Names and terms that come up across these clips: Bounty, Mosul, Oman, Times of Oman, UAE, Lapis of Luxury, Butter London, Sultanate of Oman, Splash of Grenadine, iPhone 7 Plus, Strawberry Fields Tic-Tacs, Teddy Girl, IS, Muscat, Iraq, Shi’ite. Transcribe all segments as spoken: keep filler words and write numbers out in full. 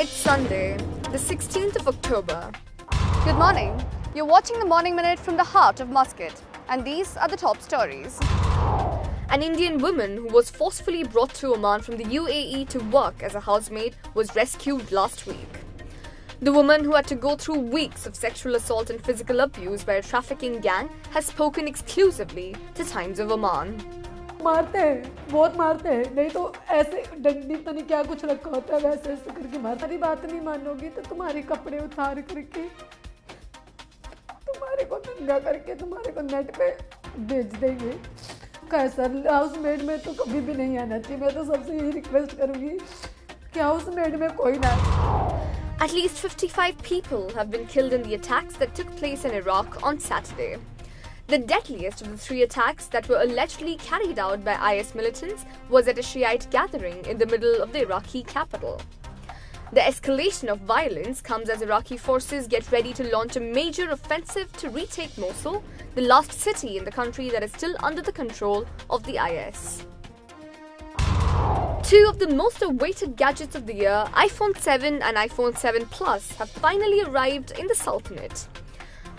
It's Sunday, the sixteenth of October. Good morning. You're watching the Morning Minute from the heart of Muscat, and these are the top stories. An Indian woman who was forcefully brought to Oman from the U A E to work as a housemaid was rescued last week. The woman, who had to go through weeks of sexual assault and physical abuse by a trafficking gang, has spoken exclusively to Times of Oman. मारते हैं, बहुत मारते हैं, नहीं तो ऐसे डंडी तो नहीं क्या कुछ रखा होता है वैसे ऐसे करके मारते हैं। बात नहीं मानोगी तो तुम्हारे कपड़े उतार करके, तुम्हारे को नंगा करके तुम्हारे को नेट पे भेज देंगे। कैसा हाउसमेड में तो कभी भी नहीं आना चाहिए। मैं तो सबसे यही रिक्वेस्ट करूँगी कि हाउसमेड में कोई ना। At least fifty-five people have been killed in the attacks that took place in Iraq on Saturday. The deadliest of the three attacks that were allegedly carried out by I S militants was at a Shiite gathering in the middle of the Iraqi capital. The escalation of violence comes as Iraqi forces get ready to launch a major offensive to retake Mosul, the last city in the country that is still under the control of the I S. Two of the most awaited gadgets of the year, iPhone seven and iPhone seven Plus, have finally arrived in the Sultanate.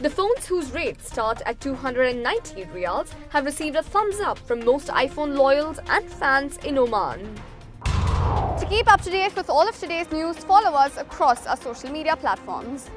The phones, whose rates start at two hundred ninety riyals, have received a thumbs up from most iPhone loyals and fans in Oman. To keep up to date with all of today's news, follow us across our social media platforms.